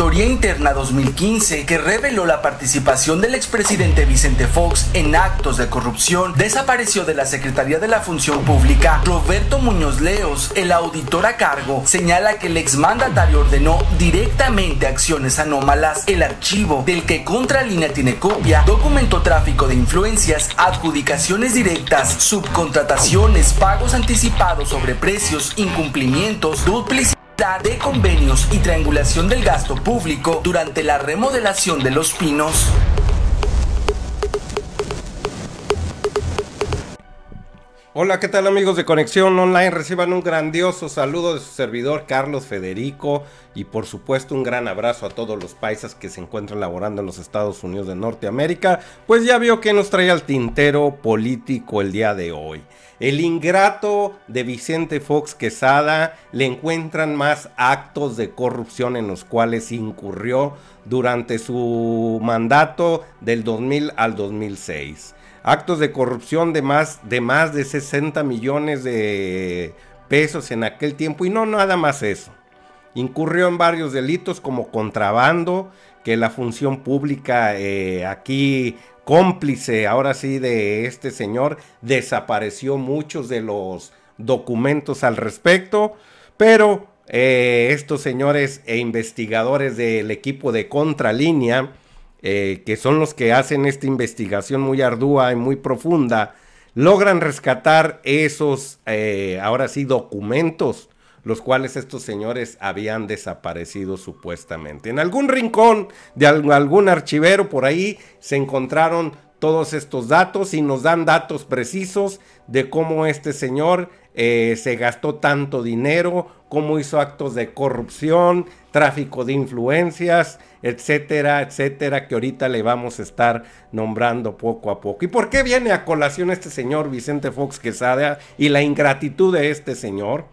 auditoría interna 2015 que reveló la participación del expresidente Vicente Fox en actos de corrupción, desapareció de la Secretaría de la Función Pública. Roberto Muñoz Leos, el auditor a cargo, señala que el exmandatario ordenó directamente acciones anómalas. El archivo del que Contralínea tiene copia documentó tráfico de influencias, adjudicaciones directas, subcontrataciones, pagos anticipados sobre precios, incumplimientos, duplicidad de convenios y triangulación del gasto público durante la remodelación de Los Pinos. Hola, ¿qué tal amigos de Conexión Online? Reciban un grandioso saludo de su servidor Carlos Federico y por supuesto un gran abrazo a todos los paisas que se encuentran laborando en los Estados Unidos de Norteamérica. Pues ya vio que nos trae al tintero político el día de hoy. El ingrato de Vicente Fox Quesada, le encuentran más actos de corrupción en los cuales incurrió durante su mandato del 2000 al 2006. Actos de corrupción de más de 60 millones de pesos en aquel tiempo. Y no nada más eso. Incurrió en varios delitos como contrabando, que la función pública aquí cómplice ahora sí de este señor, desapareció muchos de los documentos al respecto. Pero estos señores e investigadores del equipo de Contralínea, que son los que hacen esta investigación muy ardua y muy profunda, logran rescatar esos, ahora sí, documentos, los cuales estos señores habían desaparecido supuestamente. En algún rincón de algún archivero por ahí se encontraron todos estos datos y nos dan datos precisos de cómo este señor se gastó tanto dinero, cómo hizo actos de corrupción, tráfico de influencias, etcétera, etcétera, que ahorita le vamos a estar nombrando poco a poco. ¿Y por qué viene a colación este señor Vicente Fox Quesada y la ingratitud de este señor?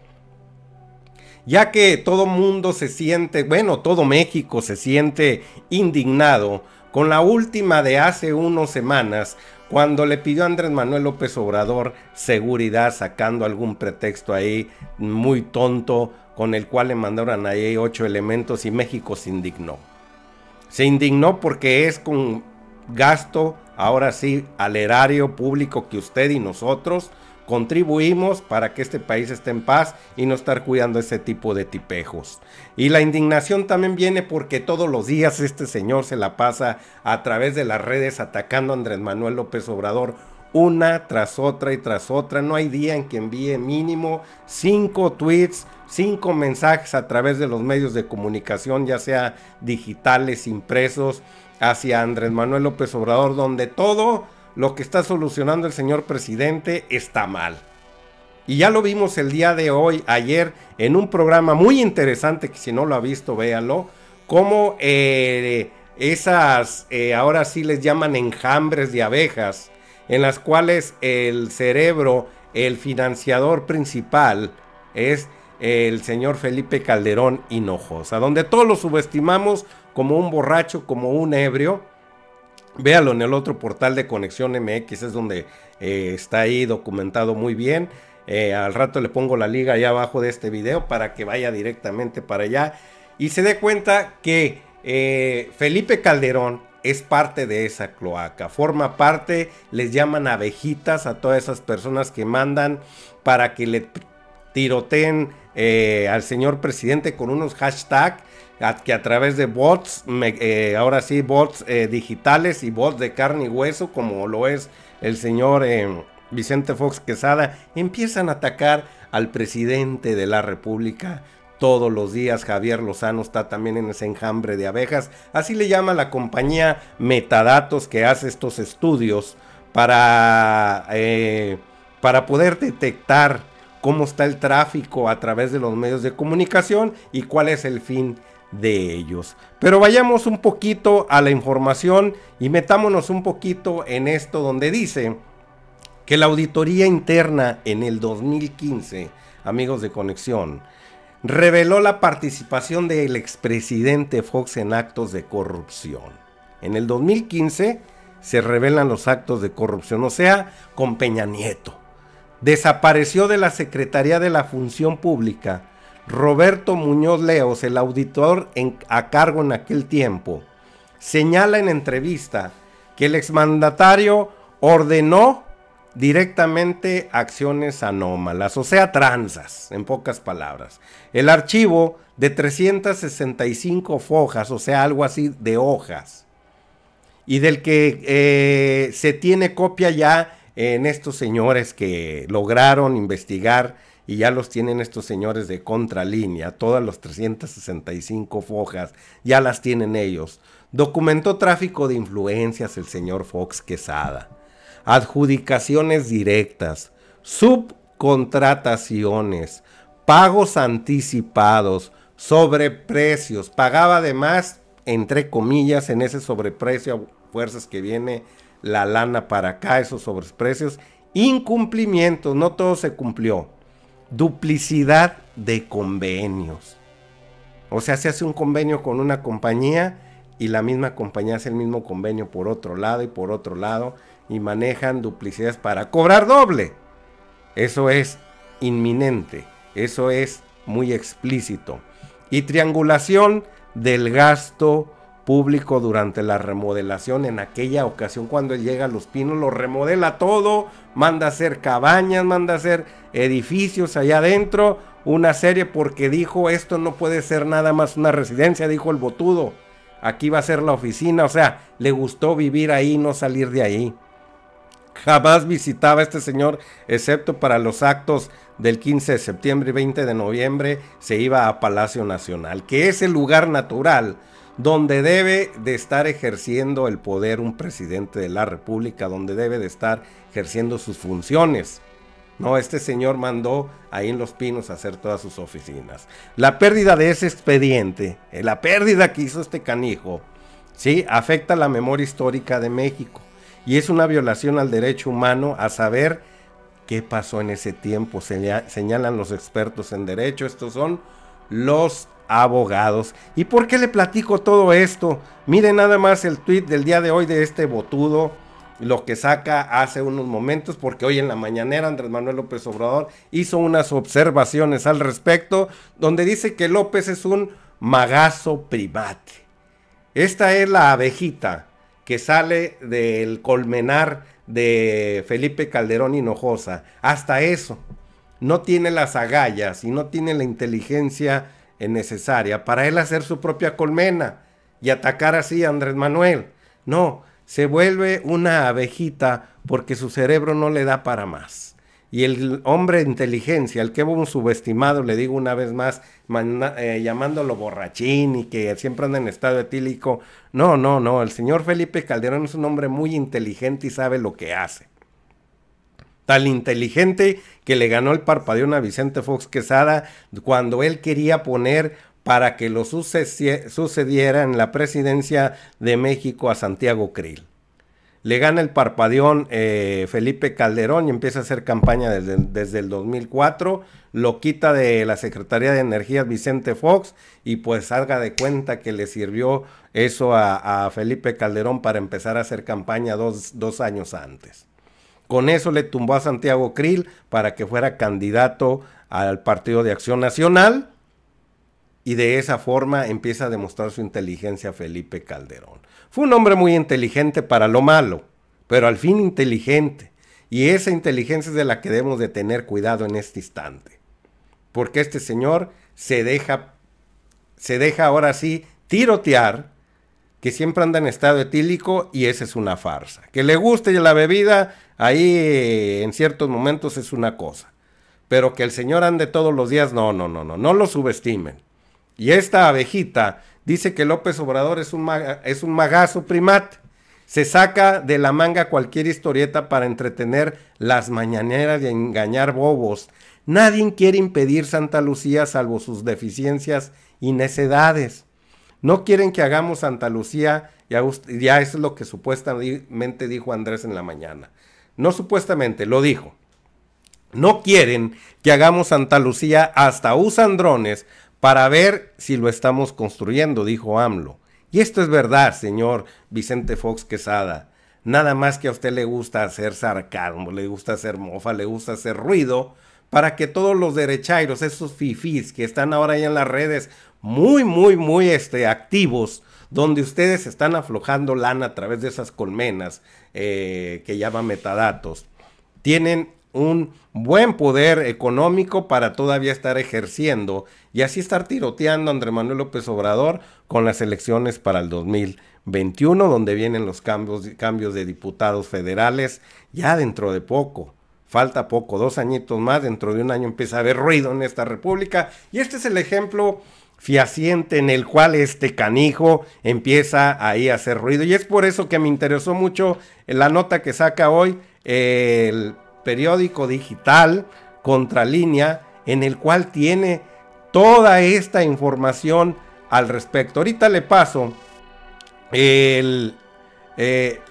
Ya que todo mundo se siente, bueno, todo México se siente indignado con la última de hace unas semanas, cuando le pidió a Andrés Manuel López Obrador seguridad, sacando algún pretexto ahí muy tonto, con el cual le mandaron ahí 8 elementos y México se indignó. Se indignó porque es con gasto, ahora sí, al erario público que usted y nosotros contribuimos para que este país esté en paz y no estar cuidando ese tipo de tipejos. Y la indignación también viene porque todos los días este señor se la pasa a través de las redes atacando a Andrés Manuel López Obrador una tras otra y tras otra. No hay día en que envíe mínimo 5 tweets, 5 mensajes a través de los medios de comunicación, ya sea digitales, impresos, hacia Andrés Manuel López Obrador, donde todo lo que está solucionando el señor presidente está mal. Y ya lo vimos el día de hoy, ayer, en un programa muy interesante, que si no lo ha visto, véalo, como esas, ahora sí les llaman enjambres de abejas, en las cuales el cerebro, el financiador principal, es el señor Felipe Calderón Hinojosa, donde todos lo subestimamos como un borracho, como un ebrio. Véalo en el otro portal de Conexión MX, es donde está ahí documentado muy bien. Al rato le pongo la liga allá abajo de este video para que vaya directamente para allá y se dé cuenta que Felipe Calderón es parte de esa cloaca, forma parte, les llaman abejitas a todas esas personas que mandan para que le tiroteen al señor presidente con unos hashtags que a través de bots, ahora sí, bots digitales y bots de carne y hueso, como lo es el señor Vicente Fox Quesada, empiezan a atacar al presidente de la República todos los días. Javier Lozano está también en ese enjambre de abejas, así le llama la compañía Metadatos, que hace estos estudios para poder detectar cómo está el tráfico a través de los medios de comunicación y cuál es el fin de ellos. Pero vayamos un poquito a la información y metámonos un poquito en esto, donde dice que la auditoría interna en el 2015, amigos de Conexión, reveló la participación del expresidente Fox en actos de corrupción. En el 2015 se revelan los actos de corrupción, o sea, con Peña Nieto. Desapareció de la Secretaría de la Función Pública Roberto Muñoz Leos, el auditor a cargo en aquel tiempo, señala en entrevista que el exmandatario ordenó directamente acciones anómalas, o sea, tranzas, en pocas palabras. El archivo de 365 hojas, o sea, algo así de hojas, y del que se tiene copia ya en estos señores que lograron investigar, y ya los tienen estos señores de Contralínea, todas las 365 hojas, ya las tienen ellos. Documentó tráfico de influencias el señor Fox Quesada, adjudicaciones directas, subcontrataciones, pagos anticipados, sobreprecios. Pagaba además, entre comillas, en ese sobreprecio a fuerzas que viene la lana para acá, esos sobreprecios, incumplimientos, no todo se cumplió. Duplicidad de convenios. O sea, se hace un convenio con una compañía y la misma compañía hace el mismo convenio por otro lado y por otro lado, y manejan duplicidades para cobrar doble. Eso es inminente, eso es muy explícito. Y triangulación del gasto público durante la remodelación. En aquella ocasión, cuando él llega a Los Pinos, lo remodela todo, manda a hacer cabañas, manda a hacer edificios allá adentro, una serie, porque dijo, esto no puede ser nada más una residencia, dijo el botudo, aquí va a ser la oficina. O sea, le gustó vivir ahí, no salir de ahí. Jamás visitaba a este señor, excepto para los actos del 15 de septiembre y 20 de noviembre, se iba a Palacio Nacional, que es el lugar natural donde debe de estar ejerciendo el poder un presidente de la República, donde debe de estar ejerciendo sus funciones. No, este señor mandó ahí en Los Pinos a hacer todas sus oficinas. La pérdida de ese expediente, la pérdida que hizo este canijo, ¿sí?, afecta la memoria histórica de México. Y es una violación al derecho humano a saber qué pasó en ese tiempo, señalan los expertos en derecho. Estos son los abogados. ¿Y por qué le platico todo esto? Miren nada más el tuit del día de hoy de este botudo, lo que saca hace unos momentos, porque hoy en la mañanera Andrés Manuel López Obrador hizo unas observaciones al respecto, donde dice que López es un magazo primate. Esta es la abejita que sale del colmenar de Felipe Calderón Hinojosa. Hasta eso, no tiene las agallas y no tiene la inteligencia necesaria para él hacer su propia colmena y atacar así a Andrés Manuel. No, se vuelve una abejita porque su cerebro no le da para más. Y el hombre de inteligencia, el que hubo un subestimado, le digo una vez más, llamándolo borrachín y que siempre anda en estado etílico. No, no, no, el señor Felipe Calderón es un hombre muy inteligente y sabe lo que hace. Tan inteligente que le ganó el parpadeón a Vicente Fox Quesada cuando él quería poner para que lo sucediera en la presidencia de México a Santiago Creel. Le gana el parpadeón Felipe Calderón y empieza a hacer campaña desde el 2004. Lo quita de la Secretaría de Energía Vicente Fox y pues salga de cuenta que le sirvió eso a Felipe Calderón para empezar a hacer campaña dos años antes. Con eso le tumbó a Santiago Creel para que fuera candidato al Partido de Acción Nacional. Y de esa forma empieza a demostrar su inteligencia Felipe Calderón. Fue un hombre muy inteligente para lo malo, pero al fin inteligente. Y esa inteligencia es de la que debemos de tener cuidado en este instante. Porque este señor se deja ahora sí tirotear, que siempre anda en estado etílico, y esa es una farsa. Que le guste la bebida, ahí en ciertos momentos es una cosa. Pero que el señor ande todos los días, no lo subestimen. Y esta abejita dice que López Obrador es un magazo primate. Se saca de la manga cualquier historieta para entretener las mañaneras y engañar bobos. Nadie quiere impedir Santa Lucía salvo sus deficiencias y necedades. No quieren que hagamos Santa Lucía, ya es lo que supuestamente dijo Andrés en la mañana. No supuestamente, lo dijo. No quieren que hagamos Santa Lucía, hasta usan drones para ver si lo estamos construyendo, dijo AMLO. Y esto es verdad, señor Vicente Fox Quesada. Nada más que a usted le gusta hacer sarcasmo, le gusta hacer mofa, le gusta hacer ruido, para que todos los derechairos, esos fifís que están ahora ya en las redes muy activos, donde ustedes están aflojando lana a través de esas colmenas que llaman metadatos, tienen un buen poder económico para todavía estar ejerciendo y así estar tiroteando a Andrés Manuel López Obrador con las elecciones para el 2021, donde vienen los cambios de diputados federales ya dentro de poco. Falta poco, 2 añitos más, dentro de 1 año empieza a haber ruido en esta república. Y este es el ejemplo fehaciente en el cual este canijo empieza ahí a hacer ruido. Y es por eso que me interesó mucho la nota que saca hoy el periódico digital Contralínea, en el cual tiene toda esta información al respecto. Ahorita le paso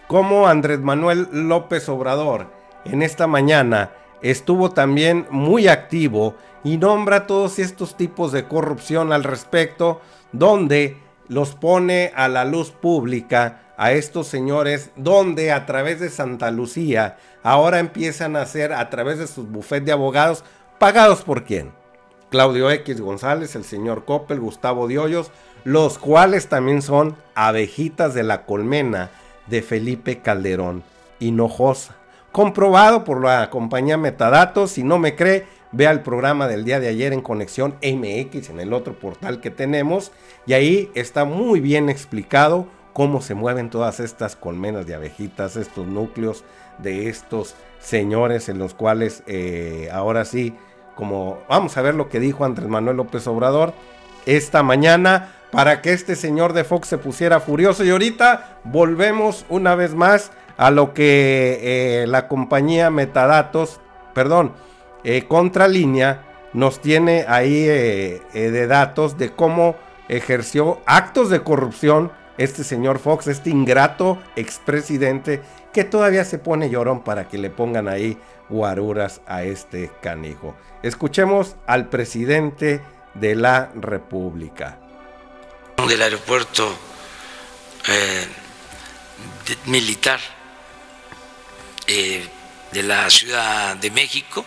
cómo Andrés Manuel López Obrador en esta mañana estuvo también muy activo y nombra todos estos tipos de corrupción al respecto, donde los pone a la luz pública a estos señores, donde a través de Santa Lucía ahora empiezan a hacer, a través de sus bufetes de abogados, ¿pagados por quién? Claudio X González, el señor Coppel, Gustavo de Hoyos, los cuales también son abejitas de la colmena de Felipe Calderón Hinojosa. Comprobado por la compañía Metadatos. Si no me cree, vea el programa del día de ayer en Conexión MX, en el otro portal que tenemos, y ahí está muy bien explicado cómo se mueven todas estas colmenas de abejitas, estos núcleos de estos señores, en los cuales ahora sí, como vamos a ver lo que dijo Andrés Manuel López Obrador esta mañana, para que este señor de Fox se pusiera furioso. Y ahorita volvemos una vez más a lo que la compañía Metadatos, perdón, Contralínea, nos tiene ahí de datos de cómo ejerció actos de corrupción este señor Fox, este ingrato expresidente, que todavía se pone llorón para que le pongan ahí guaruras a este canijo. Escuchemos al presidente de la República. Del aeropuerto militar de la Ciudad de México,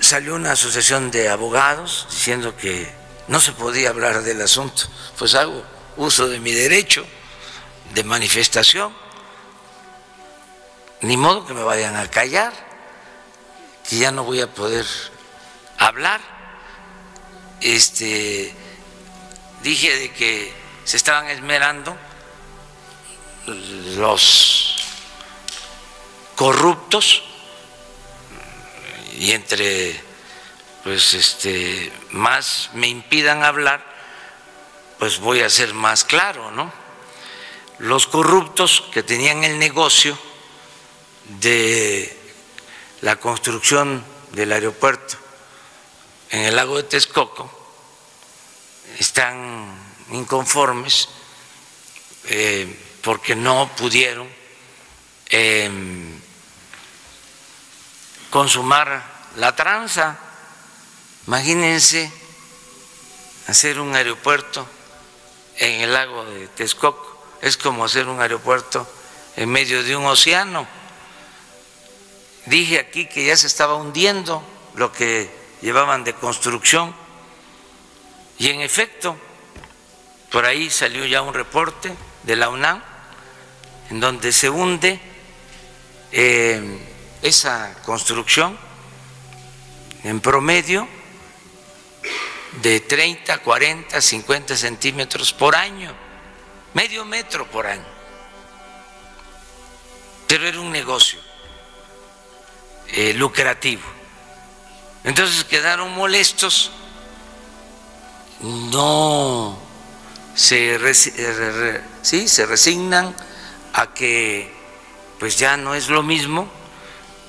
salió una asociación de abogados diciendo que no se podía hablar del asunto. Pues hago uso de mi derecho de manifestación, ni modo que me vayan a callar, que ya no voy a poder hablar. Dije de que se estaban esmerando los corruptos, y entre pues más me impidan hablar, pues voy a ser más claro, ¿no? Los corruptos que tenían el negocio de la construcción del aeropuerto en el lago de Texcoco están inconformes porque no pudieron consumar la tranza. Imagínense hacer un aeropuerto en el lago de Texcoco, es como hacer un aeropuerto en medio de un océano. Dije aquí que ya se estaba hundiendo lo que llevaban de construcción, y en efecto, por ahí salió ya un reporte de la UNAM en donde se hunde esa construcción en promedio de 30, 40, 50 centímetros por año, medio metro por año. Pero era un negocio lucrativo. Entonces quedaron molestos, no se se resignan a que pues ya no es lo mismo,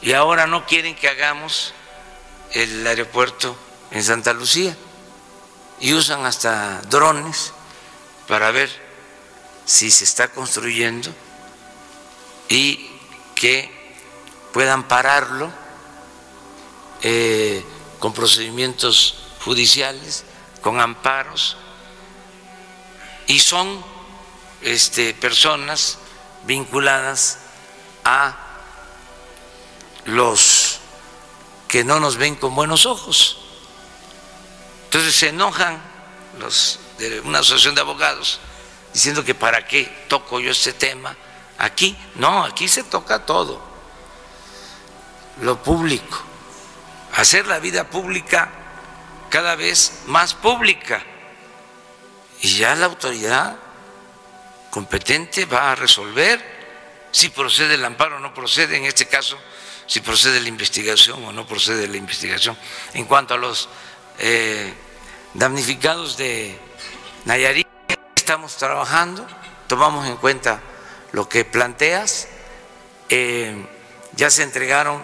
y ahora no quieren que hagamos el aeropuerto en Santa Lucía, y usan hasta drones para ver si se está construyendo y que puedan pararlo con procedimientos judiciales, con amparos, y son personas vinculadas a los que no nos ven con buenos ojos. Entonces se enojan los de una asociación de abogados diciendo que para qué toco yo este tema aquí. No, aquí se toca todo, lo público, hacer la vida pública cada vez más pública, y ya la autoridad competente va a resolver si procede el amparo o no procede, en este caso, si procede la investigación o no procede la investigación. En cuanto a los damnificados de Nayarit, estamos trabajando, tomamos en cuenta lo que planteas, ya se entregaron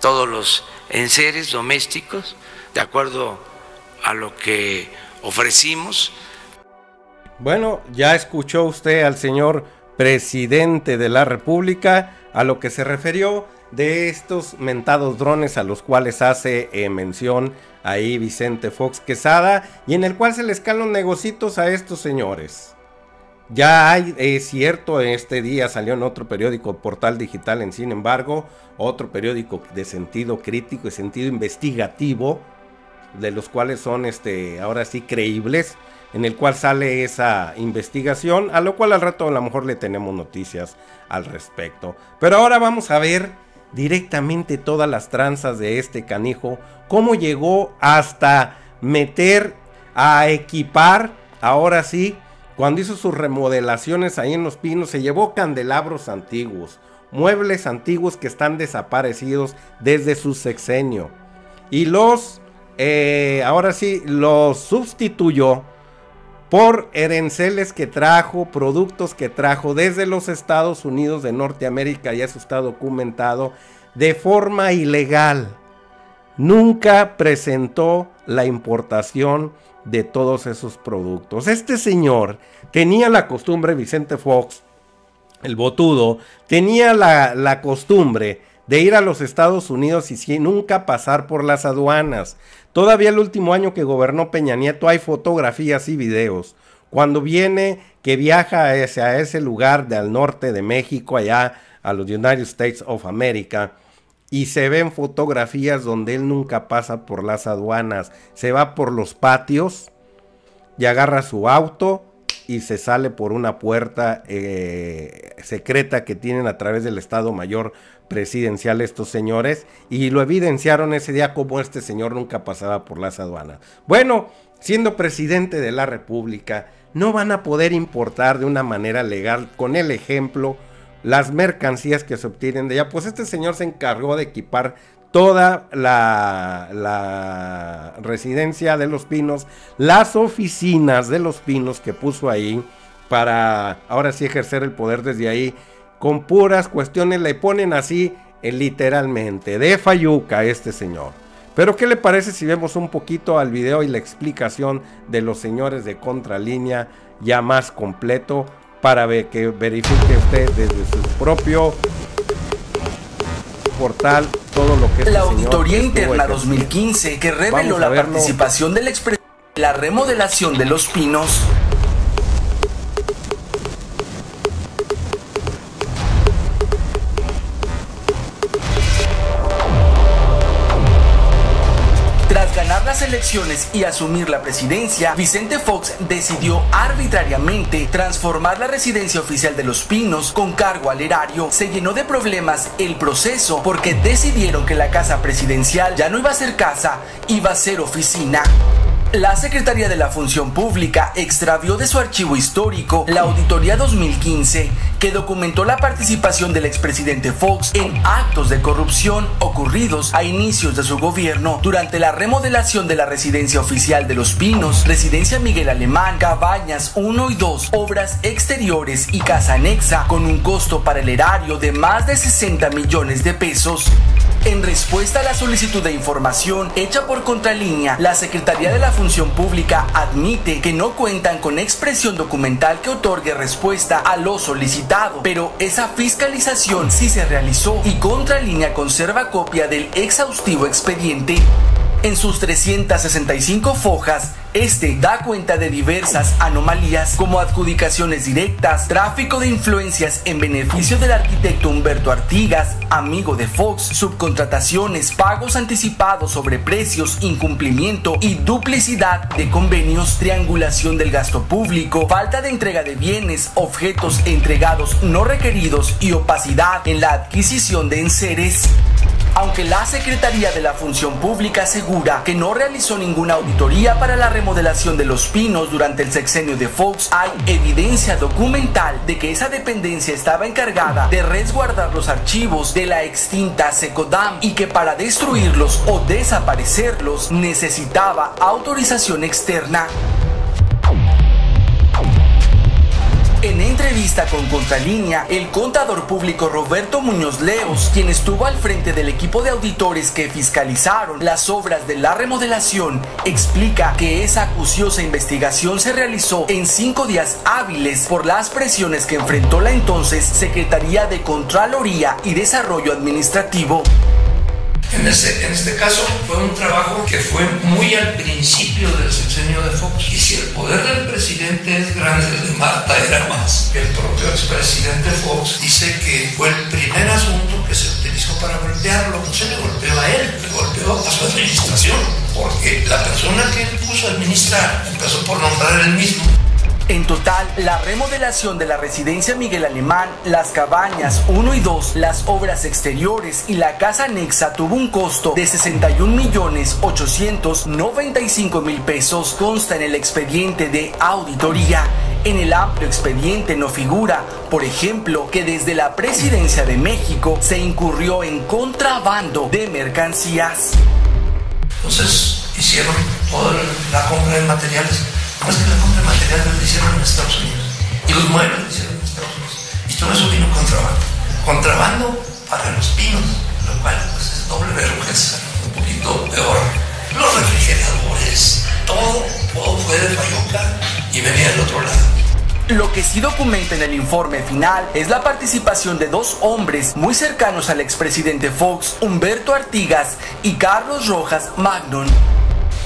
todos los enseres domésticos, de acuerdo a lo que ofrecimos. Bueno, ya escuchó usted al señor presidente de la República a lo que se refirió de estos mentados drones a los cuales hace mención ahí Vicente Fox Quesada, y en el cual se les caen los negocitos a estos señores. Ya hay, es cierto, este día salió en otro periódico, Portal Digital, en sin embargo, otro periódico de sentido crítico y sentido investigativo, de los cuales son ahora sí creíbles, en el cual sale esa investigación, a lo cual al rato a lo mejor le tenemos noticias al respecto. Pero ahora vamos a ver directamente todas las tranzas de este canijo, cómo llegó hasta meter a equipar, ahora sí, cuando hizo sus remodelaciones ahí en Los Pinos, se llevó candelabros antiguos, muebles antiguos que están desaparecidos desde su sexenio, y los, ahora sí, los sustituyó por herenceles que trajo, productos que trajo desde los Estados Unidos de Norteamérica, y eso está documentado, de forma ilegal. Nunca presentó la importación de todos esos productos. Este señor tenía la costumbre, Vicente Fox, el botudo, tenía la costumbre de ir a los Estados Unidos y sin nunca pasar por las aduanas. Todavía el último año que gobernó Peña Nieto hay fotografías y videos. Cuando viene, que viaja hacia ese lugar del norte de México, allá a los United States of America, y se ven fotografías donde él nunca pasa por las aduanas. Se va por los patios y agarra su auto y se sale por una puerta secreta que tienen a través del Estado Mayor Presidencial estos señores, y lo evidenciaron ese día como este señor nunca pasaba por las aduanas. Bueno, siendo presidente de la República, no van a poder importar de una manera legal, con el ejemplo, las mercancías que se obtienen de allá. Pues este señor se encargó de equipar toda la residencia de Los Pinos, las oficinas de Los Pinos que puso ahí para ahora sí ejercer el poder desde ahí, con puras cuestiones, le ponen así literalmente, de fayuca a este señor. Pero ¿qué le parece si vemos un poquito al video y la explicación de los señores de Contralínea ya más completo para que verifique usted desde su propio portal todo lo que es la auditoría interna 2015, que reveló la participación del expresidente en la remodelación de Los Pinos. Tras ganar las elecciones y asumir la presidencia, Vicente Fox decidió arbitrariamente transformar la residencia oficial de Los Pinos con cargo al erario. Se llenó de problemas el proceso porque decidieron que la casa presidencial ya no iba a ser casa, iba a ser oficina. La Secretaría de la Función Pública extravió de su archivo histórico la auditoría 2015, que documentó la participación del expresidente Fox en actos de corrupción ocurridos a inicios de su gobierno durante la remodelación de la residencia oficial de Los Pinos, residencia Miguel Alemán, cabañas 1 y 2, obras exteriores y casa anexa, con un costo para el erario de más de 60 millones de pesos. En respuesta a la solicitud de información hecha por Contralínea, la Secretaría de la Función Pública admite que no cuentan con expresión documental que otorgue respuesta a lo solicitado, pero esa fiscalización sí se realizó y Contralínea conserva copia del exhaustivo expediente. En sus 365 fojas, Este da cuenta de diversas anomalías como adjudicaciones directas, tráfico de influencias en beneficio del arquitecto Humberto Artigas, amigo de Fox, subcontrataciones, pagos anticipados, sobreprecios, incumplimiento y duplicidad de convenios, triangulación del gasto público, falta de entrega de bienes, objetos entregados no requeridos y opacidad en la adquisición de enseres. Aunque la Secretaría de la Función Pública asegura que no realizó ninguna auditoría para la remodelación de Los Pinos durante el sexenio de Fox, hay evidencia documental de que esa dependencia estaba encargada de resguardar los archivos de la extinta Secodam y que para destruirlos o desaparecerlos necesitaba autorización externa. En entrevista con Contralínea, el contador público Roberto Muñoz Leos, quien estuvo al frente del equipo de auditores que fiscalizaron las obras de la remodelación, explica que esa acuciosa investigación se realizó en 5 días hábiles por las presiones que enfrentó la entonces Secretaría de Contraloría y Desarrollo Administrativo. En este caso fue un trabajo que fue muy al principio del sexenio de Fox, y si el poder del presidente es grande, el de Marta era más. El propio expresidente Fox dice que fue el primer asunto que se utilizó para golpearlo. No se le golpeó a él, le golpeó a su administración, porque la persona que él puso a administrar empezó por nombrar él mismo. En total, la remodelación de la residencia Miguel Alemán, las cabañas 1 y 2, las obras exteriores y la casa anexa tuvo un costo de 61.895.000 pesos, consta en el expediente de auditoría. En el amplio expediente no figura, por ejemplo, que desde la Presidencia de México se incurrió en contrabando de mercancías. Entonces, hicieron toda la compra de materiales. Más que la compra de materiales lo hicieron en Estados Unidos, y los muebles lo hicieron en Estados Unidos, y todo eso vino contrabando para Los Pinos, lo cual pues, es doble vergüenza, un poquito peor. Los refrigeradores, todo fue de Payoca y venía del otro lado. Lo que sí documenta en el informe final es la participación de 2 hombres muy cercanos al expresidente Fox, Humberto Artigas y Carlos Rojas Magnon.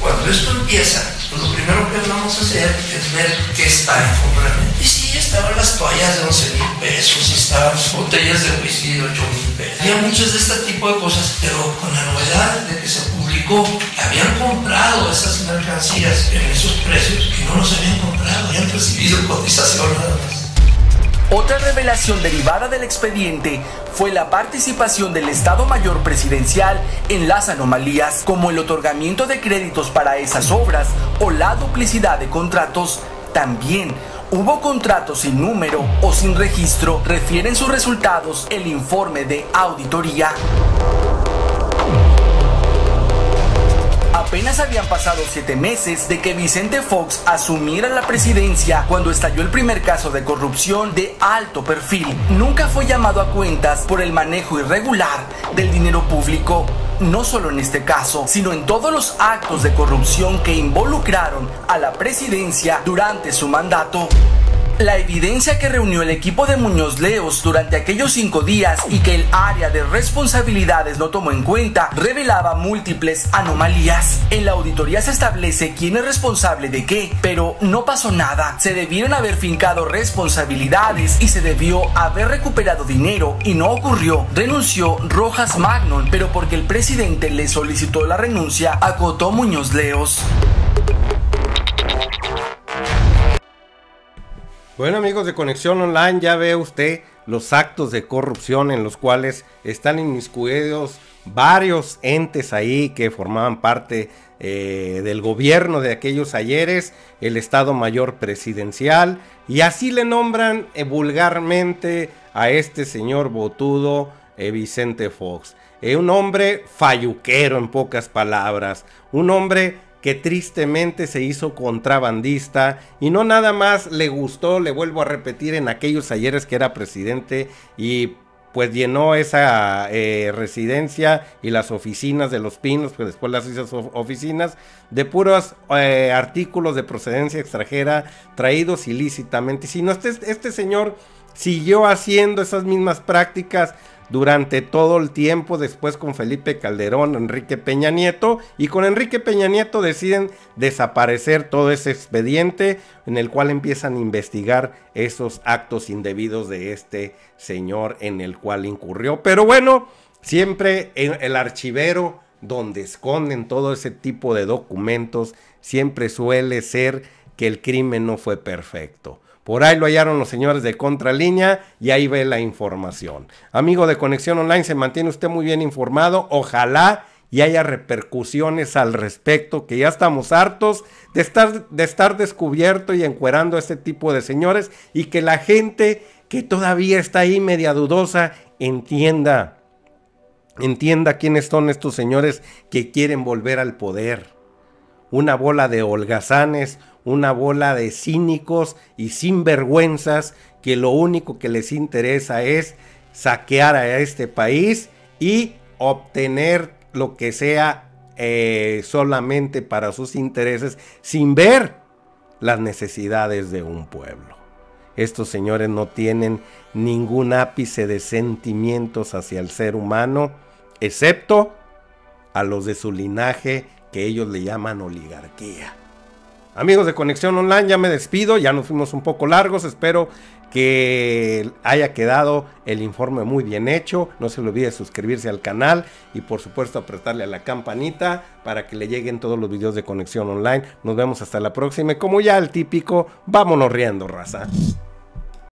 Cuando esto empieza, pues lo primero que vamos a hacer es ver qué está en compra. Y sí, estaban las toallas de 11,000 pesos, y estaban botellas de whisky de 8,000 pesos. Había muchas de este tipo de cosas, pero con la novedad de que se publicó, habían comprado esas mercancías en esos precios que no los habían comprado, habían recibido cotización nada más. Otra revelación derivada del expediente fue la participación del Estado Mayor Presidencial en las anomalías, como el otorgamiento de créditos para esas obras o la duplicidad de contratos. También hubo contratos sin número o sin registro, refieren sus resultados el informe de auditoría. Apenas habían pasado 7 meses de que Vicente Fox asumiera la presidencia cuando estalló el primer caso de corrupción de alto perfil. Nunca fue llamado a cuentas por el manejo irregular del dinero público, no solo en este caso, sino en todos los actos de corrupción que involucraron a la presidencia durante su mandato. La evidencia que reunió el equipo de Muñoz Leos durante aquellos 5 días y que el área de responsabilidades no tomó en cuenta revelaba múltiples anomalías. En la auditoría se establece quién es responsable de qué, pero no pasó nada. Se debieron haber fincado responsabilidades y se debió haber recuperado dinero y no ocurrió. Renunció Rojas Magnon, pero porque el presidente le solicitó la renuncia, acotó Muñoz Leos. Bueno, amigos de Conexión Online, ya ve usted los actos de corrupción en los cuales están inmiscuidos varios entes ahí que formaban parte del gobierno de aquellos ayeres, el Estado Mayor Presidencial, y así le nombran vulgarmente a este señor botudo Vicente Fox. Un hombre falluquero, en pocas palabras, un hombre que tristemente se hizo contrabandista y no nada más le gustó, le vuelvo a repetir, en aquellos ayeres que era presidente, y pues llenó esa residencia y las oficinas de Los Pinos, pues después las hizo oficinas, de puros artículos de procedencia extranjera traídos ilícitamente. Si no, este señor siguió haciendo esas mismas prácticas durante todo el tiempo, después con Felipe Calderón, Enrique Peña Nieto, y con Enrique Peña Nieto deciden desaparecer todo ese expediente en el cual empiezan a investigar esos actos indebidos de este señor en el cual incurrió. Pero bueno, siempre el archivero donde esconden todo ese tipo de documentos siempre suele ser que el crimen no fue perfecto. Por ahí lo hallaron los señores de Contralínea y ahí ve la información. Amigo de Conexión Online, se mantiene usted muy bien informado. Ojalá y haya repercusiones al respecto, que ya estamos hartos de estar descubierto y encuerando a este tipo de señores, y que la gente que todavía está ahí media dudosa entienda quiénes son estos señores que quieren volver al poder. Una bola de holgazanes, una bola de cínicos y sinvergüenzas que lo único que les interesa es saquear a este país y obtener lo que sea solamente para sus intereses, sin ver las necesidades de un pueblo. Estos señores no tienen ningún ápice de sentimientos hacia el ser humano, excepto a los de su linaje que ellos le llaman oligarquía. Amigos de Conexión Online, ya me despido, ya nos fuimos un poco largos, espero que haya quedado el informe muy bien hecho. No se le olvide suscribirse al canal y por supuesto apretarle a la campanita para que le lleguen todos los videos de Conexión Online. Nos vemos hasta la próxima y como ya el típico, vámonos riendo, raza.